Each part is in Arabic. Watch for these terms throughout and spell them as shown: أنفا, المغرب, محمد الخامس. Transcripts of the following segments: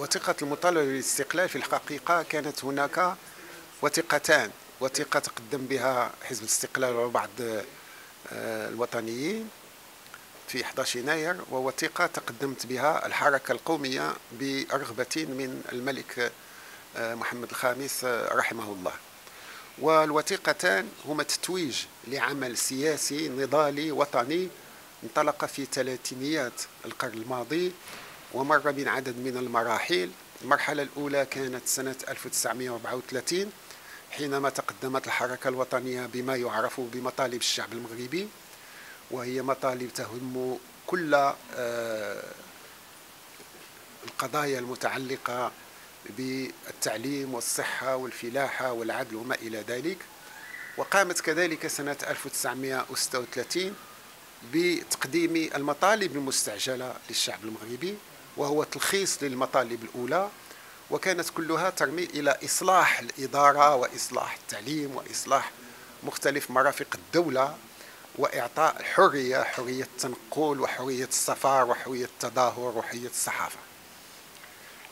وثيقة المطالبة بالاستقلال في الحقيقة كانت هناك وثيقتان، وثيقة تقدم بها حزب الاستقلال وبعض الوطنيين في 11 يناير، ووثيقة تقدمت بها الحركة القومية برغبة من الملك محمد الخامس رحمه الله. والوثيقتان هما تتويج لعمل سياسي نضالي وطني انطلق في ثلاثينيات القرن الماضي ومر من عدد من المراحل. المرحلة الأولى كانت سنة 1934 حينما تقدمت الحركة الوطنية بما يعرف بمطالب الشعب المغربي، وهي مطالب تهم كل القضايا المتعلقة بالتعليم والصحة والفلاحة والعدل وما إلى ذلك. وقامت كذلك سنة 1936 بتقديم المطالب المستعجلة للشعب المغربي، وهو تلخيص للمطالب الأولى، وكانت كلها ترمي إلى إصلاح الإدارة وإصلاح التعليم وإصلاح مختلف مرافق الدولة وإعطاء الحرية، حرية التنقل وحرية السفر وحرية التظاهر وحرية الصحافة.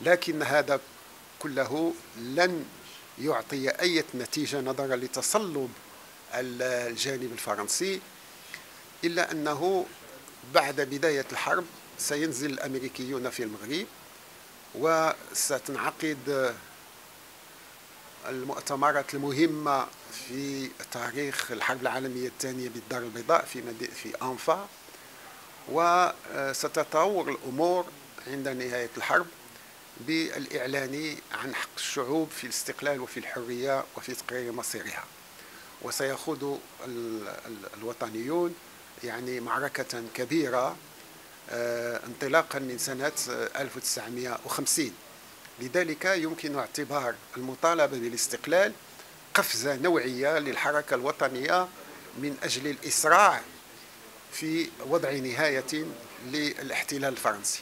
لكن هذا كله لن يعطي أي نتيجة نظرا لتصلب الجانب الفرنسي، إلا أنه بعد بداية الحرب سينزل الأمريكيون في المغرب وستنعقد المؤتمرات المهمة في تاريخ الحرب العالمية الثانية بالدار البيضاء في أنفا، وستتطور الأمور عند نهاية الحرب بالإعلان عن حق الشعوب في الاستقلال وفي الحرية وفي تقرير مصيرها. وسيخوض الوطنيون يعني معركة كبيرة انطلاقا من سنة 1950. لذلك يمكن اعتبار المطالبة بالاستقلال قفزة نوعية للحركة الوطنية من أجل الإسراع في وضع نهاية للاحتلال الفرنسي.